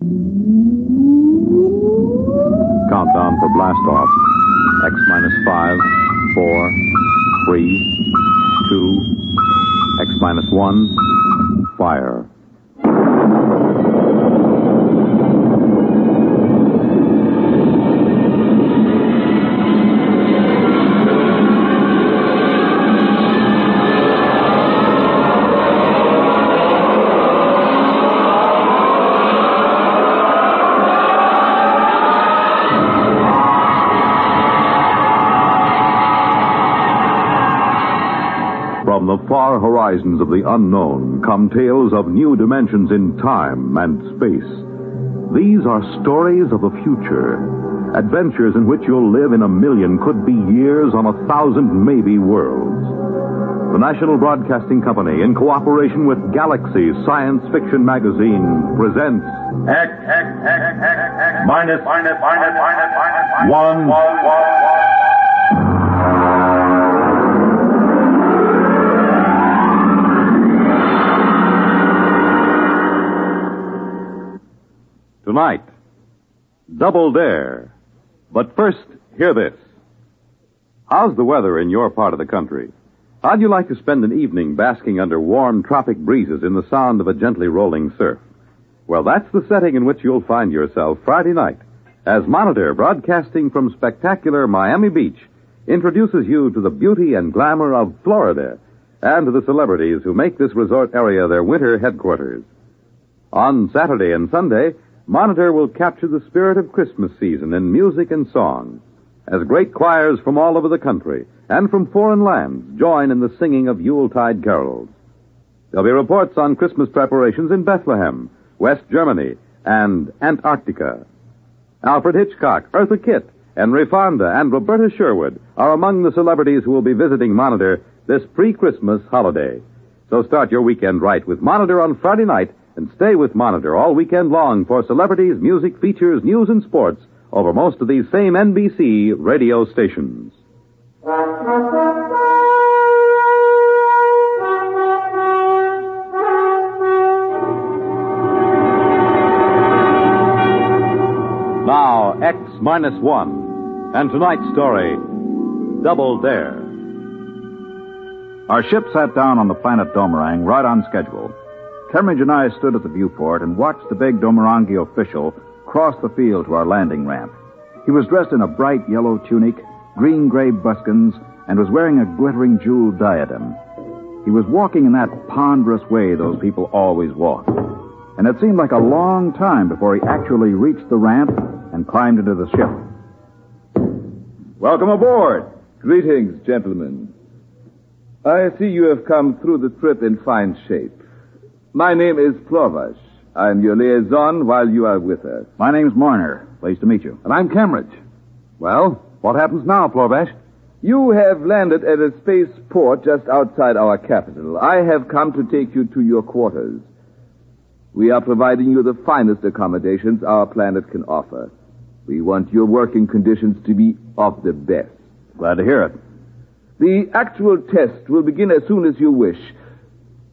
Countdown for blast-off. X minus 5, 4, 3, 2, X minus 1, fire. From the far horizons of the unknown come tales of new dimensions in time and space. These are stories of the future, adventures in which you'll live in a million could-be years on 1,000 maybe worlds. The National Broadcasting Company, in cooperation with Galaxy Science Fiction Magazine, presents X minus one. Tonight, Double Dare. But first, hear this. How's the weather in your part of the country? How'd you like to spend an evening basking under warm tropic breezes in the sound of a gently rolling surf? Well, that's the setting in which you'll find yourself Friday night as Monitor, broadcasting from spectacular Miami Beach, introduces you to the beauty and glamour of Florida and to the celebrities who make this resort area their winter headquarters. On Saturday and Sunday, Monitor will capture the spirit of Christmas season in music and song, as great choirs from all over the country and from foreign lands join in the singing of Yuletide carols. There'll be reports on Christmas preparations in Bethlehem, West Germany, and Antarctica. Alfred Hitchcock, Eartha Kitt, Henry Fonda, and Roberta Sherwood are among the celebrities who will be visiting Monitor this pre-Christmas holiday. So start your weekend right with Monitor on Friday night, and stay with Monitor all weekend long for celebrities, music, features, news, and sports over most of these same NBC radio stations. Now, X minus one, and tonight's story, Double Dare. Our ship sat down on the planet Domerang right on schedule. Kemmeridge and I stood at the viewport and watched the big Domerangi official cross the field to our landing ramp. He was dressed in a bright yellow tunic, green-gray buskins, and was wearing a glittering jeweled diadem. He was walking in that ponderous way those people always walk, and it seemed like a long time before he actually reached the ramp and climbed into the ship. Welcome aboard. Greetings, gentlemen. I see you have come through the trip in fine shape. My name is Plorvash. I'm your liaison while you are with us. My name's Marner. Pleased to meet you. And I'm Kemmeridge. Well, what happens now, Plorvash? You have landed at a spaceport just outside our capital. I have come to take you to your quarters. We are providing you the finest accommodations our planet can offer. We want your working conditions to be of the best. Glad to hear it. The actual test will begin as soon as you wish.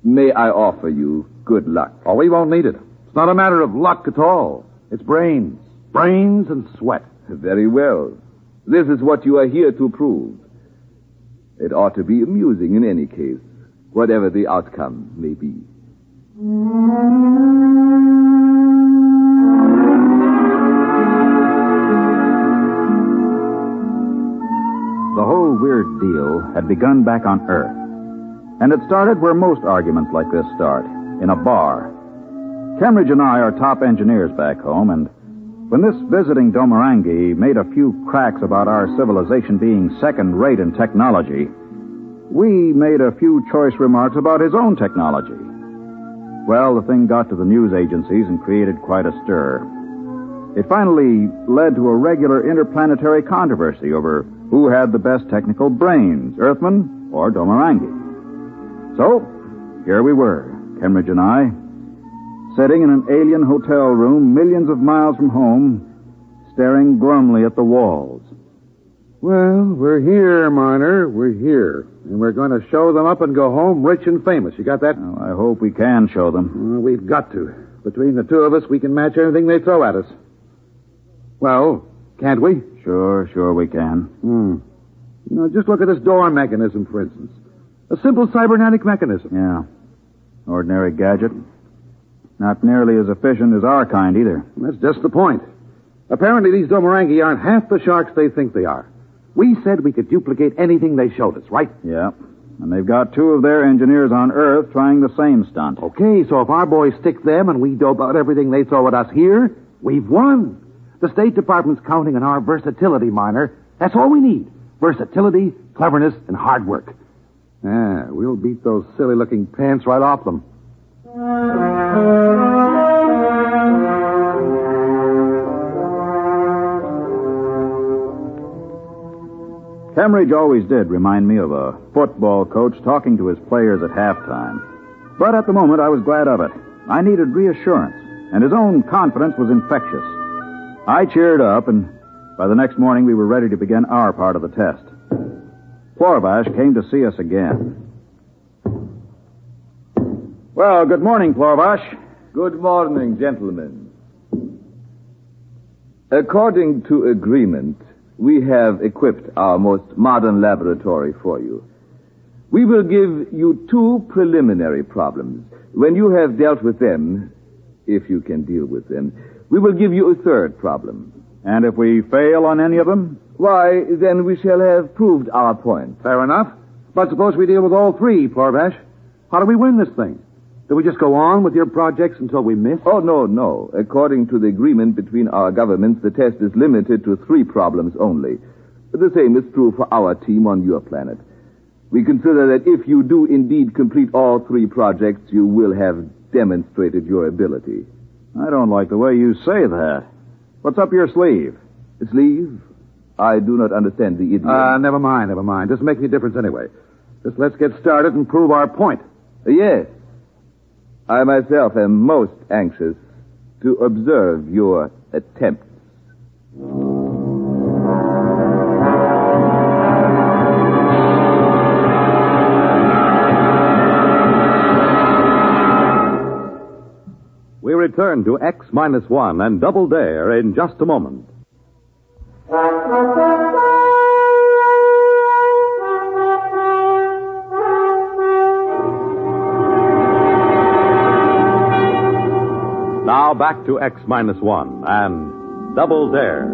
May I offer you good luck? Oh, we won't need it. It's not a matter of luck at all. It's brains. Brains and sweat. Very well. This is what you are here to prove. It ought to be amusing in any case, whatever the outcome may be. The whole weird deal had begun back on Earth. And it started where most arguments like this start, in a bar. Kemmeridge and I are top engineers back home, and when this visiting Domerangi made a few cracks about our civilization being second-rate in technology, we made a few choice remarks about his own technology. Well, the thing got to the news agencies and created quite a stir. It finally led to a regular interplanetary controversy over who had the best technical brains, Earthmen or Domerangi. So, here we were, Kemmeridge and I, sitting in an alien hotel room millions of miles from home, staring glumly at the walls. Well, we're here, Marner, we're here. And we're going to show them up and go home rich and famous. You got that? Oh, I hope we can show them. We've got to. Between the two of us, we can match anything they throw at us. Well, can't we? Sure we can. Now, just look at this door mechanism, for instance. A simple cybernetic mechanism. Yeah. Ordinary gadget. Not nearly as efficient as our kind, either. That's just the point. Apparently, these Domerangi aren't half the sharks they think they are. We said we could duplicate anything they showed us, right? Yeah. And they've got two of their engineers on Earth trying the same stunt. Okay, so if our boys stick them and we dope out everything they throw at us here, we've won. The State Department's counting on our versatility, Miner. That's all we need. Versatility, cleverness, and hard work. Yeah, we'll beat those silly-looking pants right off them. Kemmeridge always did remind me of a football coach talking to his players at halftime. But at the moment, I was glad of it. I needed reassurance, and his own confidence was infectious. I cheered up, and by the next morning, we were ready to begin our part of the test. Plorvash came to see us again. Well, good morning, Plorvash. Good morning, gentlemen. According to agreement, we have equipped our most modern laboratory for you. We will give you two preliminary problems. When you have dealt with them, if you can deal with them, we will give you a third problem. And if we fail on any of them? Why, then we shall have proved our point. Fair enough. But suppose we deal with all three, Plorvash. How do we win this thing? Do we just go on with your projects until we miss? Oh, no. According to the agreement between our governments, the test is limited to three problems only. The same is true for our team on your planet. We consider that if you do indeed complete all three projects, you will have demonstrated your ability. I don't like the way you say that. What's up your sleeve? Sleeve? I do not understand the idiom. Never mind. Doesn't make any difference anyway. Just let's get started and prove our point. Yes. I myself am most anxious to observe your attempts. We return to X Minus One and Double Dare in just a moment. Now back to X Minus One and Double Dare.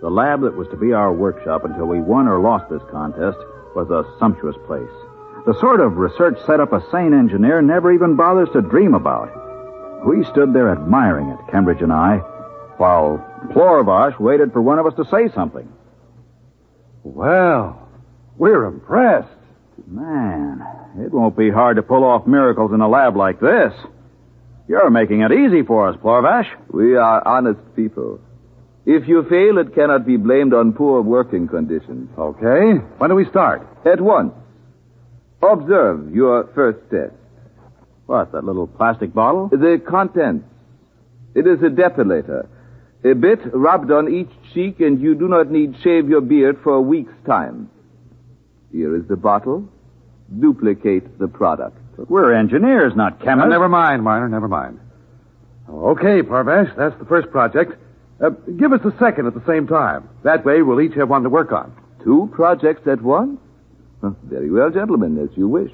The lab that was to be our workshop until we won or lost this contest was a sumptuous place. The sort of research setup a sane engineer never even bothers to dream about. We stood there admiring it, Kemmeridge and I, while Plorvash waited for one of us to say something. Well, we're impressed. Man, it won't be hard to pull off miracles in a lab like this. You're making it easy for us, Plorvash. We are honest people. If you fail, it cannot be blamed on poor working conditions. Okay. When do we start? At once. Observe your first test. What, that little plastic bottle? The contents. It is a depilator. A bit rubbed on each cheek, and you do not need shave your beard for a week's time. Here is the bottle. Duplicate the product. But we're engineers, not chemists. No, never mind, Miner, never mind. Okay, Plorvash, that's the first project. Give us the second at the same time. That way we'll each have one to work on. Two projects at once? Very well, gentlemen, as you wish.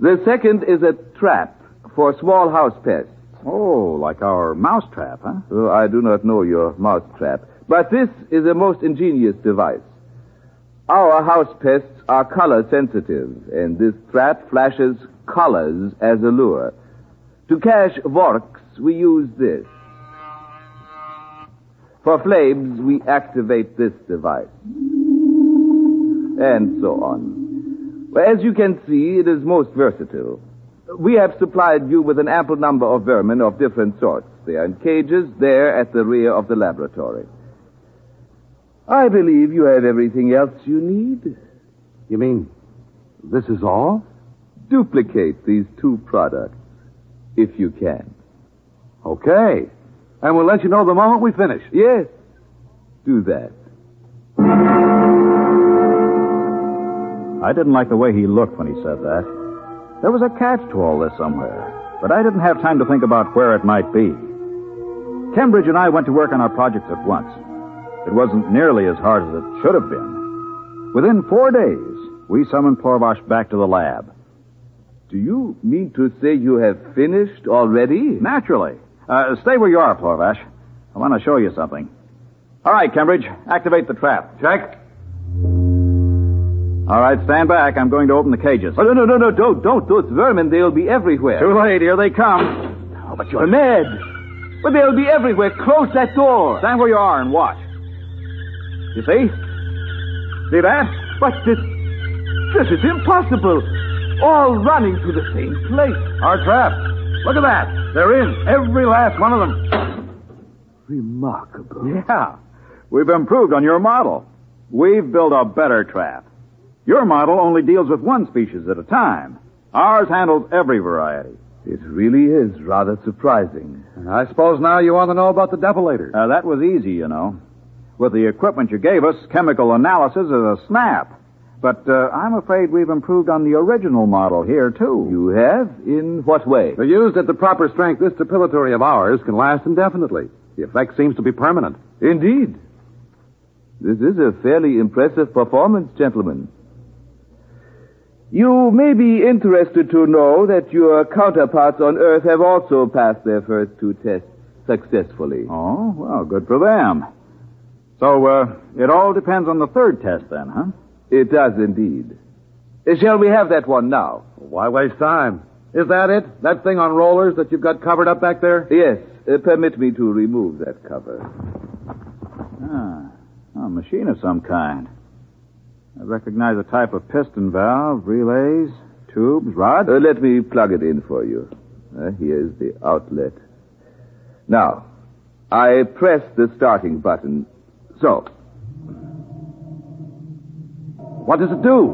The second is a trap for small house pests. Oh, like our mouse trap, huh? Oh, I do not know your mouse trap. But this is a most ingenious device. Our house pests are color sensitive, and this trap flashes colors as a lure. To catch vorks, we use this. For flames, we activate this device. And so on. As you can see, it is most versatile. We have supplied you with an ample number of vermin of different sorts. They are in cages there at the rear of the laboratory. I believe you have everything else you need. You mean this is all? Duplicate these two products, if you can. Okay. And we'll let you know the moment we finish. Yes. Do that. I didn't like the way he looked when he said that. There was a catch to all this somewhere, but I didn't have time to think about where it might be. Cambridge and I went to work on our projects at once. It wasn't nearly as hard as it should have been. Within 4 days, we summoned Plorvash back to the lab. Do you mean to say you have finished already? Naturally. Stay where you are, Plorvash. I want to show you something. All right, Cambridge, activate the trap. Check. All right, stand back. I'm going to open the cages. Oh, no, don't do it, vermin. They'll be everywhere. Too late. Here they come. Oh, but you're mad. But they'll be everywhere. Close that door. Stand where you are and watch. You see? See that? But this is impossible. All running to the same place. Our trap. Look at that. They're in. Every last one of them. Remarkable. Yeah. We've improved on your model. We've built a better trap. Your model only deals with one species at a time. Ours handles every variety. It really is rather surprising. I suppose now you want to know about the depilator. That was easy, you know. With the equipment you gave us, chemical analysis is a snap. But I'm afraid we've improved on the original model here, too. You have? In what way? If used at the proper strength, this depilatory of ours can last indefinitely. The effect seems to be permanent. Indeed. This is a fairly impressive performance, gentlemen. You may be interested to know that your counterparts on Earth have also passed their first two tests successfully. Oh, well, good for them. So, it all depends on the third test then, huh? It does indeed. Shall we have that one now? Why waste time? Is that it? That thing on rollers that you've got covered up back there? Yes. Permit me to remove that cover. Ah, a machine of some kind. I recognize a type of piston valve, relays, tubes, rods. Let me plug it in for you. Here's the outlet. Now, I press the starting button. So. What does it do?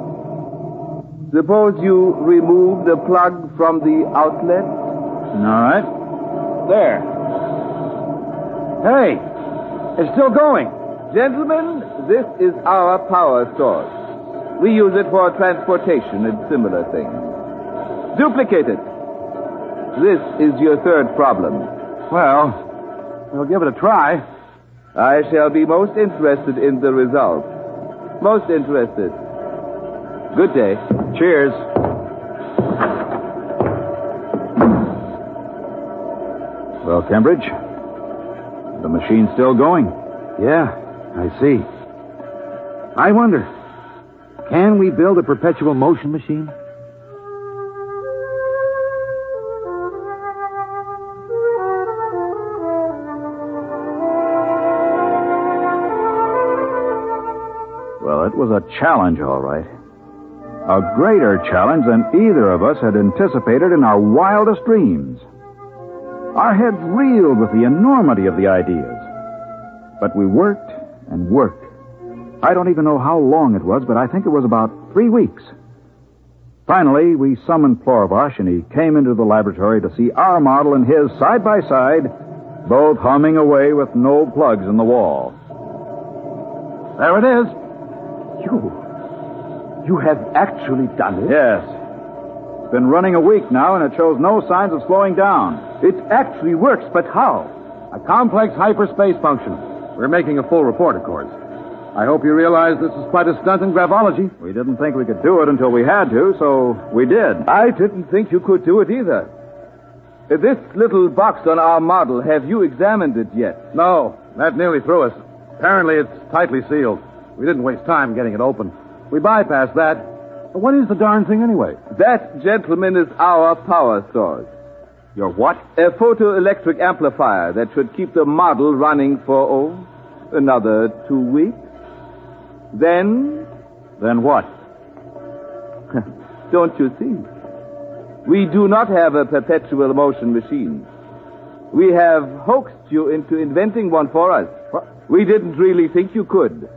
Suppose you remove the plug from the outlet. All right. There. Hey, it's still going. Gentlemen, this is our power source. We use it for transportation and similar things. Duplicate it. This is your third problem. Well, we'll give it a try. I shall be most interested in the result. Most interested. Good day. Cheers. Well, Cambridge, the machine's still going. Yeah. I see. I wonder, can we build a perpetual motion machine? Well, it was a challenge, all right. A greater challenge than either of us had anticipated in our wildest dreams. Our heads reeled with the enormity of the ideas. But we worked and worked. I don't even know how long it was, but I think it was about 3 weeks. Finally, we summoned Plorvash, and he came into the laboratory to see our model and his side by side, both humming away with no plugs in the wall. There it is. You have actually done it? Yes. It's been running a week now, and it shows no signs of slowing down. It actually works, but how? A complex hyperspace function. We're making a full report, of course. I hope you realize this is quite a stunt in gravology. We didn't think we could do it until we had to, so we did. I didn't think you could do it either. This little box on our model, have you examined it yet? No, that nearly threw us. Apparently it's tightly sealed. We didn't waste time getting it open. We bypassed that. But what is the darn thing anyway? That, gentlemen, is our power source. Your what? A photoelectric amplifier that should keep the model running for, another 2 weeks. Then? Then what? Don't you see? We do not have a perpetual motion machine. We have hoaxed you into inventing one for us. What? We didn't really think you could.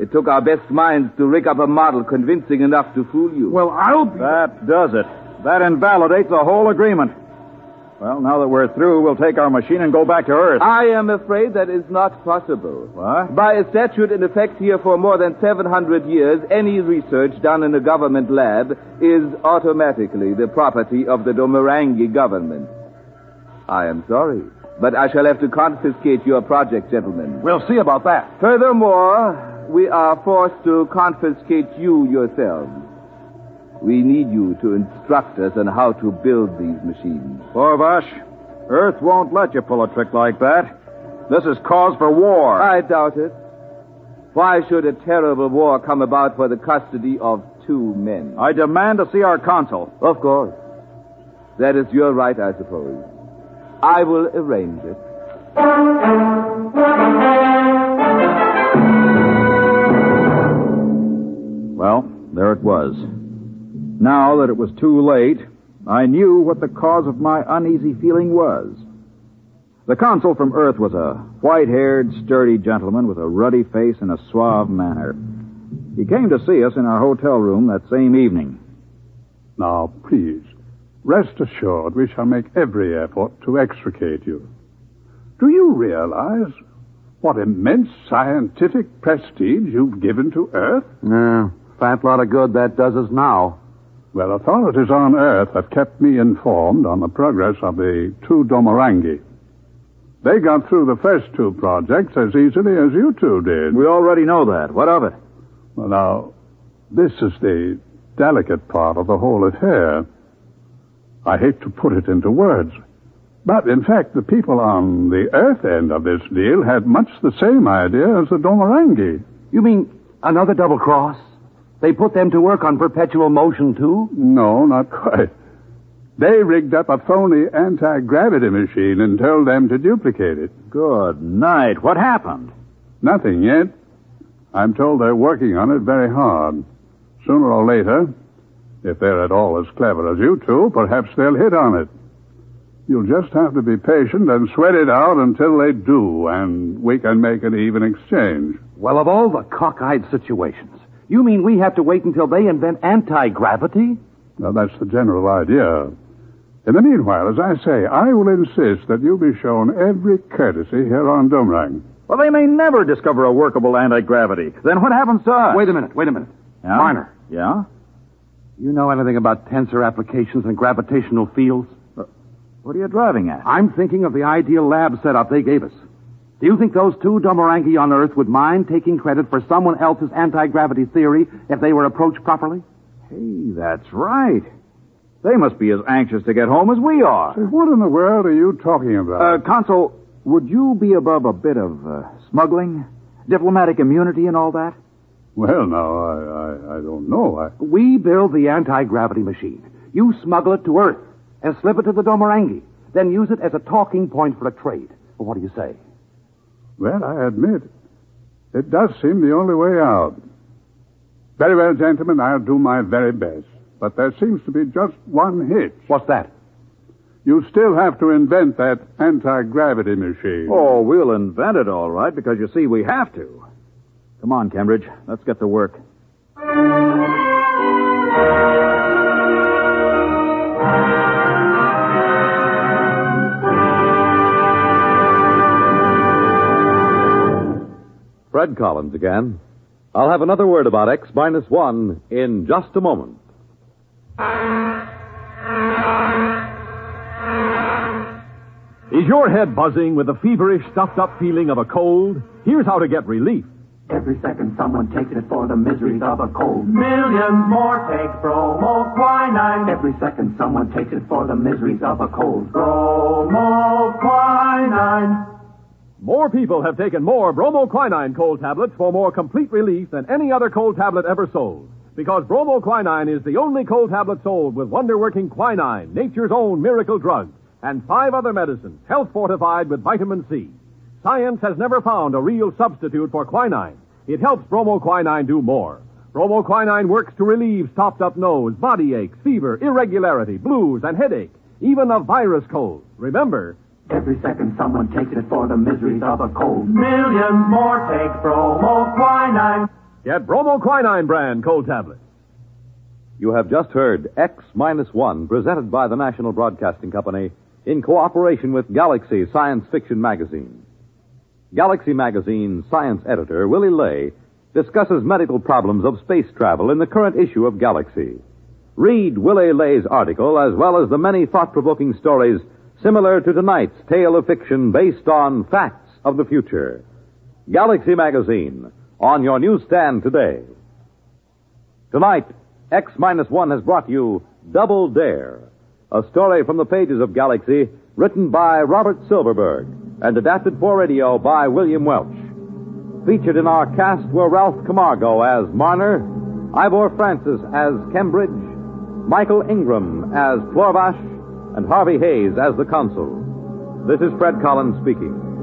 It took our best minds to rig up a model convincing enough to fool you. Well, That does it. That invalidates the whole agreement. Well, now that we're through, we'll take our machine and go back to Earth. I am afraid that is not possible. What? By a statute in effect here for more than 700 years, any research done in a government lab is automatically the property of the Domerangi government. I am sorry, but I shall have to confiscate your project, gentlemen. We'll see about that. Furthermore, we are forced to confiscate you yourselves. We need you to instruct us on how to build these machines. Plorvash, Earth won't let you pull a trick like that. This is cause for war. I doubt it. Why should a terrible war come about for the custody of two men? I demand to see our consul. Of course. That is your right, I suppose. I will arrange it. Well, there it was. Now that it was too late, I knew what the cause of my uneasy feeling was. The consul from Earth was a white-haired, sturdy gentleman with a ruddy face and a suave manner. He came to see us in our hotel room that same evening. Now, please, rest assured we shall make every effort to extricate you. Do you realize what immense scientific prestige you've given to Earth? Yeah, fat lot of good that does us now. Well, authorities on Earth have kept me informed on the progress of the two Domerangi. They got through the first two projects as easily as you two did. We already know that. What of it? Well, now, this is the delicate part of the whole affair. I hate to put it into words, but in fact, the people on the Earth end of this deal had much the same idea as the Domerangi. You mean another double cross? They put them to work on perpetual motion, too? No, not quite. They rigged up a phony anti-gravity machine and told them to duplicate it. Good night. What happened? Nothing yet. I'm told they're working on it very hard. Sooner or later, if they're at all as clever as you two, perhaps they'll hit on it. You'll just have to be patient and sweat it out until they do, and we can make an even exchange. Well, of all the cockeyed situations... You mean we have to wait until they invent anti-gravity? Well, that's the general idea. In the meanwhile, as I say, I will insist that you be shown every courtesy here on Domerang. Well, they may never discover a workable anti-gravity. Then what happens to us? Wait a minute. Yeah? Miner. Yeah? You know anything about tensor applications and gravitational fields? What are you driving at? I'm thinking of the ideal lab setup they gave us. Do you think those two Domerangi on Earth would mind taking credit for someone else's anti-gravity theory if they were approached properly? Hey, that's right. They must be as anxious to get home as we are. Say, what in the world are you talking about? Consul, would you be above a bit of smuggling, diplomatic immunity and all that? Well, now, I don't know. We build the anti-gravity machine. You smuggle it to Earth and slip it to the Domerangi, then use it as a talking point for a trade. Well, what do you say? Well, I admit, it does seem the only way out. Very well, gentlemen, I'll do my very best. But there seems to be just one hitch. What's that? You still have to invent that anti-gravity machine. Oh, we'll invent it, all right, because, you see, we have to. Come on, Cambridge, let's get to work. Fred Collins again. I'll have another word about X-1 in just a moment. Is your head buzzing with the feverish, stuffed-up feeling of a cold? Here's how to get relief. Every second someone takes it for the miseries of a cold. Millions more take Bromoquinine. Every second someone takes it for the miseries of a cold. Bromoquinine. More people have taken more bromoquinine cold tablets for more complete relief than any other cold tablet ever sold. Because bromoquinine is the only cold tablet sold with wonder-working quinine, nature's own miracle drug, and 5 other medicines, health-fortified with vitamin C. Science has never found a real substitute for quinine. It helps bromoquinine do more. Bromoquinine works to relieve stopped-up nose, body aches, fever, irregularity, blues, and headache, even a virus cold. Remember... Every second someone takes it for the miseries of a cold. Millions more take bromoquinine. Get bromoquinine brand cold tablets. You have just heard X-1 presented by the National Broadcasting Company in cooperation with Galaxy Science Fiction Magazine. Galaxy Magazine science editor Willy Ley discusses medical problems of space travel in the current issue of Galaxy. Read Willy Ley's article as well as the many thought-provoking stories similar to tonight's tale of fiction based on facts of the future. Galaxy Magazine, on your newsstand today. Tonight, X-1 has brought you Double Dare, a story from the pages of Galaxy written by Robert Silverberg and adapted for radio by William Welch. Featured in our cast were Ralph Camargo as Marner, Ivor Francis as Cambridge, Michael Ingram as Plorvash, and Harvey Hayes as the Consul. This is Fred Collins speaking.